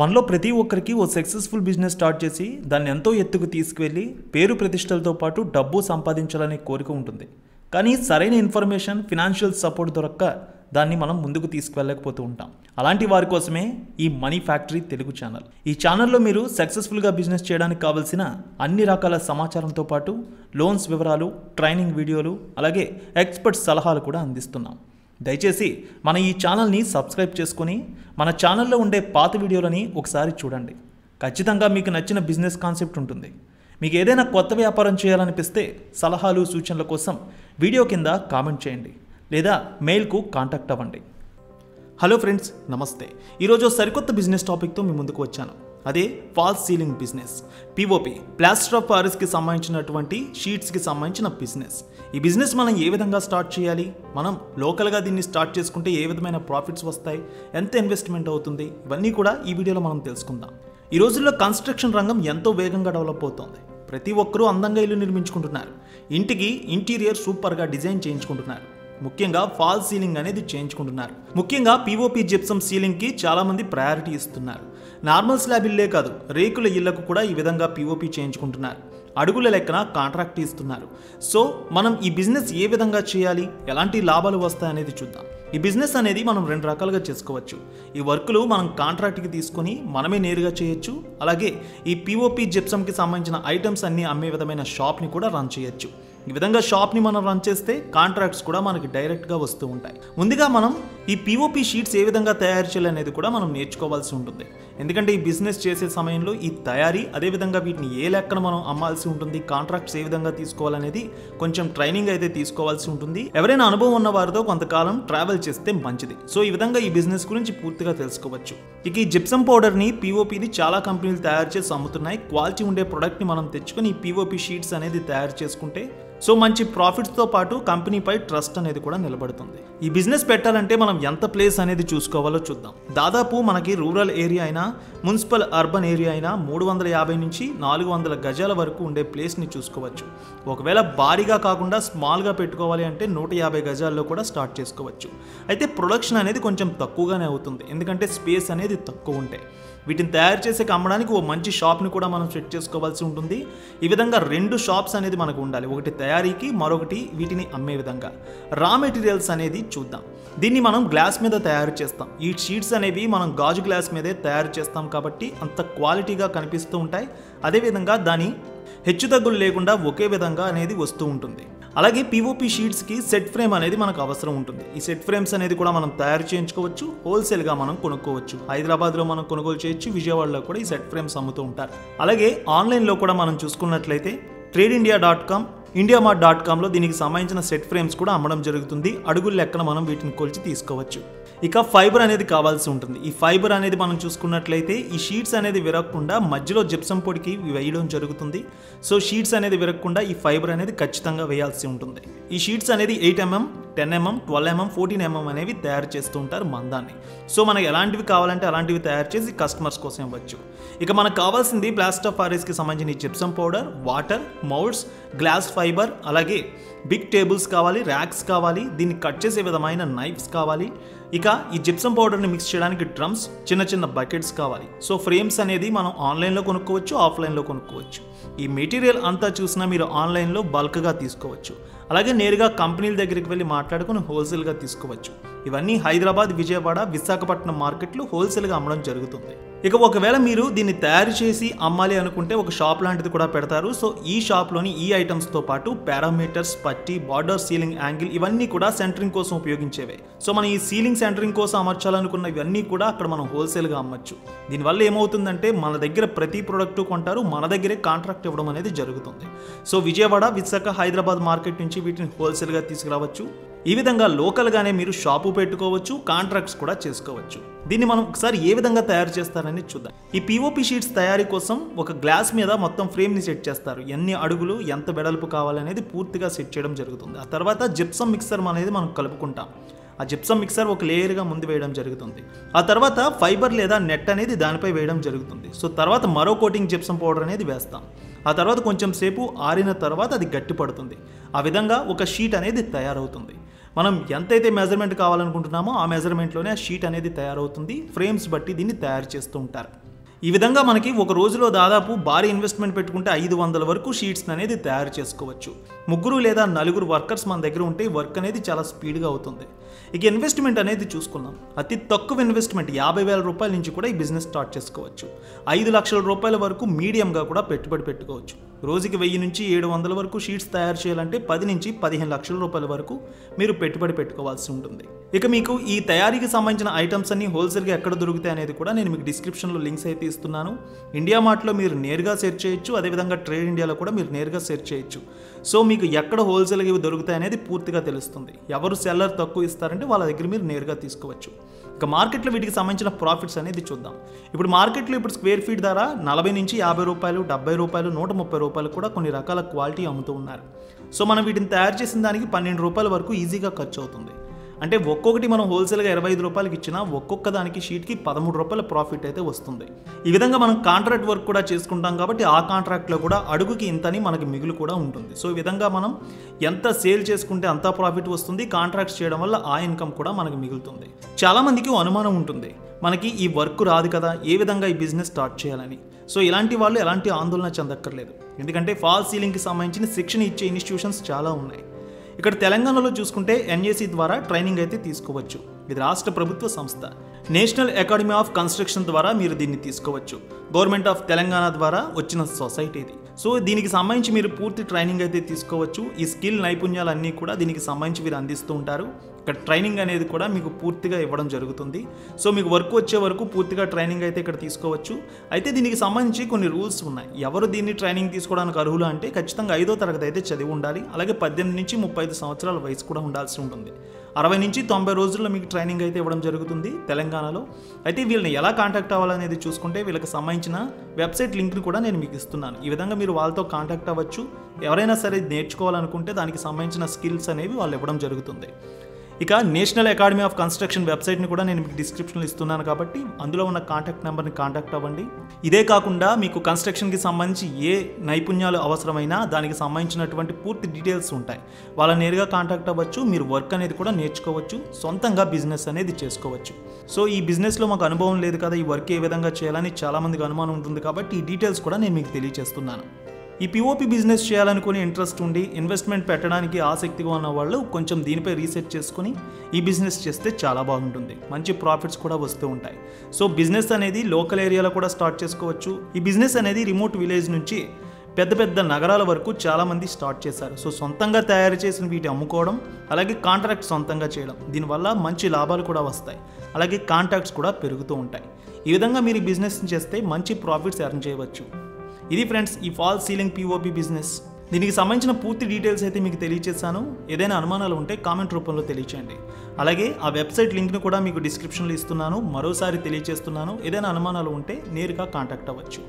మనలో ప్రతి ఒక్కరికి ఒక సక్సెస్ఫుల్ బిజినెస్ స్టార్ట్ చేసి దాన్ని ఎంతో ఎత్తుకు తీసుకెళ్లి పేరు ప్రతిష్టలతో పాటు డబ్బు సంపాదించాలని కోరిక ఉంటుంది. కానీ సరైన ఇన్ఫర్మేషన్, ఫైనాన్షియల్ సపోర్ట్ దొరక్క దాన్ని మనం ముందుకు తీసుకెళ్ళలేకపోతూ ఉంటాం. అలాంటి వారి కోసమే ఈ మనీ ఫ్యాక్టరీ తెలుగు ఛానల్. ఈ ఛానల్లో మీరు సక్సెస్ఫుల్ గా బిజినెస్ చేయడానికి కావాల్సిన అన్ని రకాల సమాచారంతో పాటు లోన్స్ వివరాలు, ట్రైనింగ్ వీడియోలు, అలాగే ఎక్స్పర్ట్ సలహాలు కూడా అందిస్తున్నాం. దయచేసి మన ఈ ఛానల్ని సబ్స్క్రైబ్ చేసుకొని మన ఛానల్లో ఉండే పాత వీడియోలని ఒకసారి చూడండి. ఖచ్చితంగా మీకు నచ్చిన బిజినెస్ కాన్సెప్ట్ ఉంటుంది. మీకు ఏదైనా కొత్త వ్యాపారం చేయాలనిపిస్తే సలహాలు, సూచనల కోసం వీడియో కింద కామెంట్ చేయండి లేదా మెయిల్కు కాంటాక్ట్ అవ్వండి. హలో ఫ్రెండ్స్, నమస్తే. ఈరోజు సరికొత్త బిజినెస్ టాపిక్తో మీ ముందుకు వచ్చాను. అదే false ceiling business, POP, plaster of ప్యారిస్కి సంబంధించినటువంటి షీట్స్కి సంబంధించిన బిజినెస్. ఈ బిజినెస్ మనం ఏ విధంగా స్టార్ట్ చేయాలి, మనం లోకల్గా దీన్ని స్టార్ట్ చేసుకుంటే ఏ విధమైన ప్రాఫిట్స్ వస్తాయి, ఎంత ఇన్వెస్ట్మెంట్ అవుతుంది, ఇవన్నీ కూడా ఈ వీడియోలో మనం తెలుసుకుందాం. ఈ రోజుల్లో కన్స్ట్రక్షన్ రంగం ఎంతో వేగంగా డెవలప్ అవుతోంది. ప్రతి ఒక్కరూ అందంగా ఇల్లు నిర్మించుకుంటున్నారు. ఇంటికి ఇంటీరియర్ సూపర్గా డిజైన్ చేయించుకుంటున్నారు. ముఖ్యంగా ఫాల్స్ సీలింగ్ అనేది చేయించుకుంటున్నారు. ముఖ్యంగా పిఓపి జిప్సం సీలింగ్కి చాలామంది ప్రయారిటీ ఇస్తున్నారు. నార్మల్ స్లాబ్ ఇల్లే కాదు, రేకుల ఇళ్లకు కూడా ఈ విధంగా పిఓపి చేయించుకుంటున్నారు. అడుగుల లెక్కన కాంట్రాక్ట్ ఇస్తున్నారు. సో మనం ఈ బిజినెస్ ఏ విధంగా చేయాలి, ఎలాంటి లాభాలు వస్తాయనేది చూద్దాం. ఈ బిజినెస్ అనేది మనం రెండు రకాలుగా చేసుకోవచ్చు. ఈ వర్కులు మనం కాంట్రాక్ట్కి తీసుకొని మనమే నేరుగా చేయొచ్చు. అలాగే ఈ పిఓపి జిప్సంకి సంబంధించిన ఐటమ్స్ అన్నీ అమ్మే విధమైన షాప్ని కూడా రన్ చేయొచ్చు. ఈ విధంగా షాప్ని మనం రన్ చేస్తే కాంట్రాక్ట్స్ కూడా మనకి డైరెక్ట్గా వస్తూ ఉంటాయి. ముందుగా మనం ఈ పిఓపి షీట్స్ ఏ విధంగా తయారు చేయాలనేది కూడా మనం నేర్చుకోవాల్సి ఉంటుంది. ఎందుకంటే ఈ బిజినెస్ చేసే సమయంలో ఈ తయారీ, అదేవిధంగా వీటిని ఏ లెక్కన మనం అమ్మాల్సి ఉంటుంది, కాంట్రాక్ట్స్ ఏ విధంగా తీసుకోవాలనేది కొంచెం ట్రైనింగ్ అయితే తీసుకోవాల్సి ఉంటుంది. ఎవరైనా అనుభవం ఉన్న వారితో కొంతకాలం ట్రావెల్ చేస్తే మంచిది. సో ఈ విధంగా ఈ బిజినెస్ గురించి పూర్తిగా తెలుసుకోవచ్చు. ఇక ఈ జిప్సం పౌడర్ని, పిఓపిని చాలా కంపెనీలు తయారు చేసి అమ్ముతున్నాయి. క్వాలిటీ ఉండే ప్రోడక్ట్ని మనం తెచ్చుకొని ఈ పిఓపి షీట్స్ అనేది తయారు చేసుకుంటే సో మంచి ప్రాఫిట్స్తో పాటు కంపెనీపై ట్రస్ట్ అనేది కూడా నిలబడుతుంది. ఈ బిజినెస్ పెట్టాలంటే మనం ఎంత ప్లేస్ అనేది చూసుకోవాలో చూద్దాం. దాదాపు మనకి రూరల్ ఏరియా అయినా, మున్సిపల్ అర్బన్ ఏరియా అయినా 350 నుంచి 400 గజాల వరకు ఉండే ప్లేస్ని చూసుకోవచ్చు. ఒకవేళ భారీగా కాకుండా స్మాల్గా పెట్టుకోవాలి అంటే 150 గజాల్లో కూడా స్టార్ట్ చేసుకోవచ్చు. అయితే ప్రొడక్షన్ అనేది కొంచెం తక్కువగానే అవుతుంది, ఎందుకంటే స్పేస్ అనేది తక్కువ ఉంటాయి. వీటిని తయారు చేసే అమ్మడానికి ఓ మంచి షాప్ని కూడా మనం సెట్ చేసుకోవాల్సి ఉంటుంది. ఈ విధంగా రెండు షాప్స్ అనేది మనకు ఉండాలి, ఒకటి తయారీకి, మరొకటి వీటిని అమ్మే విధంగా. రా మెటీరియల్స్ అనేది చూద్దాం. దీన్ని మనం గ్లాస్ మీద తయారు చేస్తాం. ఈ షీట్స్ అనేవి మనం గాజు గ్లాస్ మీదే తయారు చేస్తాం కాబట్టి అంత క్వాలిటీగా కనిపిస్తూ ఉంటాయి. అదేవిధంగా దాని హెచ్చుతగ్గులు లేకుండా ఒకే విధంగా అనేది వస్తూ ఉంటుంది. అలాగే పిఓపి షీట్స్కి సెట్ ఫ్రేమ్ అనేది మనకు అవసరం ఉంటుంది. ఈ సెట్ ఫ్రేమ్స్ అనేది కూడా మనం తయారు చేయించుకోవచ్చు, హోల్సేల్గా మనం కొనుక్కోవచ్చు. హైదరాబాద్లో మనం కొనుగోలు చేయొచ్చు, విజయవాడలో కూడా ఈ సెట్ ఫ్రేమ్స్ అమ్ముతూ ఉంటారు. అలాగే ఆన్లైన్లో కూడా మనం చూసుకున్నట్లయితే TradeIndia.com, IndiaMART.comలో దీనికి సంబంధించిన సెట్ ఫ్రేమ్స్ కూడా అమ్మడం జరుగుతుంది. అడుగుల లెక్కన మనం వీటిని కొలిచి తీసుకోవచ్చు. ఇక ఫైబర్ అనేది కావాల్సి ఉంటుంది. ఈ ఫైబర్ అనేది మనం చూసుకున్నట్లయితే ఈ షీట్స్ అనేది విరగకుండా మధ్యలో జిప్సం పొడికి వేయడం జరుగుతుంది. సో షీట్స్ అనేది విరగకుండా ఈ ఫైబర్ అనేది ఖచ్చితంగా వేయాల్సి ఉంటుంది. ఈ షీట్స్ అనేది 8mm 10mm 12mm 14mm అనేవి తయారు చేస్తూ ఉంటారు మందాన్ని. సో మనకు ఎలాంటివి కావాలంటే అలాంటివి తయారు చేసి కస్టమర్స్ కోసం ఇవ్వచ్చు. ఇక మనకు కావాల్సింది ప్లాస్టర్ ఆఫ్ ప్యారిస్కి సంబంధించిన gypsum powder, water, moulds, glass fibre, అలాగే బిగ్ టేబుల్స్ కావాలి, ర్యాక్స్ కావాలి, దీన్ని కట్ చేసే విధమైన నైఫ్స్ కావాలి. ఇక ఈ జిప్సం పౌడర్ని మిక్స్ చేయడానికి డ్రమ్స్, చిన్న చిన్న బకెట్స్ కావాలి. సో ఫ్రేమ్స్ అనేది మనం ఆన్లైన్లో కొనుక్కోవచ్చు, ఆఫ్లైన్లో కొనుక్కోవచ్చు. ఈ మెటీరియల్ అంతా చూసినా మీరు ఆన్లైన్లో బల్క్గా తీసుకోవచ్చు, అలాగే నేరుగా కంపెనీల దగ్గరికి వెళ్ళి మాట్లాడుకుని హోల్సేల్గా తీసుకోవచ్చు. ఇవన్నీ హైదరాబాద్, విజయవాడ, విశాఖపట్నం మార్కెట్లు హోల్సేల్గా అమ్మడం జరుగుతుంది. ఇక ఒకవేళ మీరు దీన్ని తయారు చేసి అమ్మాలి అనుకుంటే ఒక షాప్ లాంటిది కూడా పెడతారు. సో ఈ షాప్లోని ఈ ఐటమ్స్తో పాటు పారామీటర్స్, పట్టి, బార్డర్, సీలింగ్ యాంగిల్ ఇవన్నీ కూడా సెంటరింగ్ కోసం ఉపయోగించేవే. సో మనం ఈ సీలింగ్ సెంటరింగ్ కోసం అమర్చాలనుకున్న ఇవన్నీ కూడా అక్కడ మనం హోల్సేల్గా అమ్మచ్చు. దీనివల్ల ఏమవుతుందంటే మన దగ్గర ప్రతి ప్రోడక్టు కొంటారు, మన దగ్గరే కాంట్రాక్ట్ ఇవ్వడం అనేది జరుగుతుంది. సో విజయవాడ, విశాఖ, హైదరాబాద్ మార్కెట్ నుంచి వీటిని హోల్సేల్గా తీసుకురావచ్చు. ఈ విధంగా లోకల్గానే మీరు షాపు పెట్టుకోవచ్చు, కాంట్రాక్ట్స్ కూడా చేసుకోవచ్చు. దీన్ని మనం ఒకసారి ఏ విధంగా తయారు చేస్తారని చూద్దాం. ఈ పిఓపి షీట్స్ తయారీ కోసం ఒక గ్లాస్ మీద మొత్తం ఫ్రేమ్ని సెట్ చేస్తారు. ఎన్ని అడుగులు, ఎంత వెడల్పు కావాలనేది పూర్తిగా సెట్ చేయడం జరుగుతుంది. ఆ తర్వాత జిప్సం మిక్సర్ అనేది మనం కలుపుకుంటాం. ఆ జిప్సం మిక్సర్ ఒక లేయర్గా ముందు వేయడం జరుగుతుంది. ఆ తర్వాత ఫైబర్ లేదా నెట్ అనేది దానిపై వేయడం జరుగుతుంది. సో తర్వాత మరో కోటింగ్ జిప్సం పౌడర్ అనేది వేస్తాం. ఆ తర్వాత కొంచెం సేపు ఆరిన తర్వాత అది గట్టి పడుతుంది. ఆ విధంగా ఒక షీట్ అనేది తయారవుతుంది. మనం ఎంతైతే మెజర్మెంట్ కావాలనుకుంటున్నామో ఆ మెజర్మెంట్లోనే ఆ షీట్ అనేది తయారవుతుంది. ఫ్రేమ్స్ బట్టి దీన్ని తయారు చేస్తూ ఉంటారు. ఈ విధంగా మనకి ఒక రోజులో దాదాపు భారీ ఇన్వెస్ట్మెంట్ పెట్టుకుంటే 500 వరకు షీట్స్ అనేది తయారు చేసుకోవచ్చు. ముగ్గురు లేదా నలుగురు వర్కర్స్ మన దగ్గర ఉంటే వర్క్ అనేది చాలా స్పీడ్ గా అవుతుంది. ఇక ఇన్వెస్ట్మెంట్ అనేది చూసుకుందాం. అతి తక్కువ ఇన్వెస్ట్మెంట్ 50,000 రూపాయల నుంచి కూడా ఈ బిజినెస్ స్టార్ట్ చేసుకోవచ్చు. 5 లక్షల రూపాయల వరకు మీడియం గా కూడా పెట్టుబడి పెట్టుకోవచ్చు. రోజుకి 1000 నుంచి 700 వరకు షీట్స్ తయారు చేయాలంటే 10 నుంచి 15 లక్షల రూపాయల వరకు మీరు పెట్టుబడి పెట్టుకోవాల్సి ఉంటుంది. ఇక మీకు ఈ తయారీకి సంబంధించిన ఐటమ్స్ అన్ని హోల్సేల్గా ఎక్కడ దొరుకుతాయి అనేది కూడా నేను మీకు డిస్క్రిప్షన్లో లింక్స్ అయితే ఇస్తున్నాను. ఇండియా మార్ట్లో మీరు నేరుగా సెర్చ్ చేయొచ్చు, అదేవిధంగా ట్రేడ్ ఇండియాలో కూడా మీరు నేరుగా సెర్చ్ చేయొచ్చు. సో మీకు ఎక్కడ హోల్సేల్గా ఇవి దొరుకుతాయి అనేది పూర్తిగా తెలుస్తుంది. ఎవరు సెల్లర్ తక్కువ ఇస్తారంటే వాళ్ళ దగ్గర మీరు నేరుగా తీసుకోవచ్చు. ఇక మార్కెట్లో వీటికి సంబంధించిన ప్రాఫిట్స్ అనేది చూద్దాం. ఇప్పుడు మార్కెట్లో ఇప్పుడు స్క్వేర్ ఫీట్ ధర 40 నుంచి 50 రూపాయలు, 70 రూపాయలు, 130 రూపాయలు కూడా కొన్ని రకాల క్వాలిటీ అమ్ముతూ ఉన్నారు. సో మనం వీటిని తయారు చేసిన దానికి 12 రూపాయల వరకు ఈజీగా ఖర్చు అవుతుంది. అంటే ఒక్కొక్కటి మనం హోల్సేల్గా 25 రూపాయలకి ఇచ్చినా ఒక్కొక్క దానికి షీట్కి 13 రూపాయల ప్రాఫిట్ అయితే వస్తుంది. ఈ విధంగా మనం కాంట్రాక్ట్ వర్క్ కూడా చేసుకుంటాం కాబట్టి ఆ కాంట్రాక్ట్లో కూడా అడుగుకి ఇంతని మనకి మిగులు కూడా ఉంటుంది. సో ఈ విధంగా మనం ఎంత సేల్ చేసుకుంటే అంత ప్రాఫిట్ వస్తుంది. కాంట్రాక్ట్స్ చేయడం వల్ల ఆ ఇన్కమ్ కూడా మనకు మిగులుతుంది. చాలామందికి అనుమానం ఉంటుంది, మనకి ఈ వర్క్ రాదు కదా, ఏ విధంగా ఈ బిజినెస్ స్టార్ట్ చేయాలని. సో ఇలాంటి వాళ్ళు ఎలాంటి ఆందోళన చెందక్కర్లేదు, ఎందుకంటే ఫాల్స్ సీలింగ్కి సంబంధించిన శిక్షణ ఇచ్చే ఇన్స్టిట్యూషన్స్ చాలా ఉన్నాయి. ఇక్కడ తెలంగాణలో చూసుకుంటే NAC ద్వారా ట్రైనింగ్ అయితే తీసుకోవచ్చు. ఇది రాష్ట్ర ప్రభుత్వ సంస్థ. నేషనల్ అకాడమీ ఆఫ్ కన్స్ట్రక్షన్ ద్వారా మీరు దీన్ని తీసుకోవచ్చు. గవర్నమెంట్ ఆఫ్ తెలంగాణ ద్వారా వచ్చిన సొసైటీ ఇది. సో దీనికి సంబంధించి మీరు పూర్తి ట్రైనింగ్ అయితే తీసుకోవచ్చు. ఈ స్కిల్ నైపుణ్యాలన్నీ కూడా దీనికి సంబంధించి మీరు అందిస్తూ ఉంటారు. ఇక్కడ ట్రైనింగ్ అనేది కూడా మీకు పూర్తిగా ఇవ్వడం జరుగుతుంది. సో మీకు వర్క్ వచ్చే వరకు పూర్తిగా ట్రైనింగ్ అయితే ఇక్కడ తీసుకోవచ్చు. అయితే దీనికి సంబంధించి కొన్ని రూల్స్ ఉన్నాయి. ఎవరు దీన్ని ట్రైనింగ్ తీసుకోవడానికి అర్హులు అంటే ఖచ్చితంగా 5వ తరగతి అయితే చదివి ఉండాలి. అలాగే 18 నుంచి 35 సంవత్సరాల వయసు కూడా ఉండాల్సి ఉంటుంది. 60 నుంచి 90 రోజుల్లో మీకు ట్రైనింగ్ అయితే ఇవ్వడం జరుగుతుంది తెలంగాణలో. అయితే వీళ్ళని ఎలా కాంటాక్ట్ అవ్వాలనేది చూసుకుంటే వీళ్ళకి సంబంధించిన వెబ్సైట్ లింక్ని కూడా నేను మీకు ఇస్తున్నాను. ఈ విధంగా మీరు వాళ్ళతో కాంటాక్ట్ అవ్వచ్చు. ఎవరైనా సరే నేర్చుకోవాలనుకుంటే దానికి సంబంధించిన స్కిల్స్ అనేవి వాళ్ళు ఇవ్వడం జరుగుతుంది. ఇక నేషనల్ అకాడమీ ఆఫ్ కన్స్ట్రక్షన్ వెబ్సైట్ని కూడా నేను మీకు డిస్క్రిప్షన్లో ఇస్తున్నాను కాబట్టి అందులో ఉన్న కాంటాక్ట్ నెంబర్ని కాంటాక్ట్ అవ్వండి. ఇదే కాకుండా మీకు కన్స్ట్రక్షన్కి సంబంధించి ఏ నైపుణ్యాలు అవసరమైనా దానికి సంబంధించినటువంటి పూర్తి డీటెయిల్స్ ఉంటాయి. వాళ్ళ నేరుగా కాంటాక్ట్ అవ్వచ్చు. మీరు వర్క్ అనేది కూడా నేర్చుకోవచ్చు, సొంతంగా బిజినెస్ అనేది చేసుకోవచ్చు. సో ఈ బిజినెస్లో మాకు అనుభవం లేదు కదా, ఈ వర్క్ ఏ విధంగా చేయాలని చాలామందికి అనుమానం ఉంటుంది కాబట్టి ఈ డీటెయిల్స్ కూడా నేను మీకు తెలియజేస్తున్నాను. ఈ పిఓపి బిజినెస్ చేయాలనుకునే ఇంట్రెస్ట్ ఉండి ఇన్వెస్ట్మెంట్ పెట్టడానికి ఆసక్తిగా ఉన్న వాళ్ళు కొంచెం దీనిపై రీసెర్చ్ చేసుకుని ఈ బిజినెస్ చేస్తే చాలా బాగుంటుంది. మంచి ప్రాఫిట్స్ కూడా వస్తూ ఉంటాయి. సో బిజినెస్ అనేది లోకల్ ఏరియాలో కూడా స్టార్ట్ చేసుకోవచ్చు. ఈ బిజినెస్ అనేది రిమోట్ విలేజ్ నుంచి పెద్ద పెద్ద నగరాల వరకు చాలామంది స్టార్ట్ చేశారు. సో సొంతంగా తయారు చేసిన వీటి అమ్ముకోవడం, అలాగే కాంట్రాక్ట్ సొంతంగా చేయడం, దీనివల్ల మంచి లాభాలు కూడా వస్తాయి. అలాగే కాంట్రాక్ట్స్ కూడా పెరుగుతూ ఉంటాయి. ఈ విధంగా మీరు ఈ బిజినెస్ చేస్తే మంచి ప్రాఫిట్స్ ఎర్న్ చేయవచ్చు. ఇది ఫ్రెండ్స్ ఈ ఫాల్స్ సీలింగ్ పిఓపి బిజినెస్. దీనికి సంబంధించిన పూర్తి డీటెయిల్స్ అయితే మీకు తెలియజేశాను. ఏదైనా అనుమానాలు ఉంటే కామెంట్ రూపంలో తెలియచేయండి. అలాగే ఆ వెబ్సైట్ లింక్ను కూడా మీకు డిస్క్రిప్షన్లో ఇస్తున్నాను. మరోసారి తెలియజేస్తున్నాను, ఏదైనా అనుమానాలు ఉంటే నేరుగా కాంటాక్ట్ అవ్వచ్చు.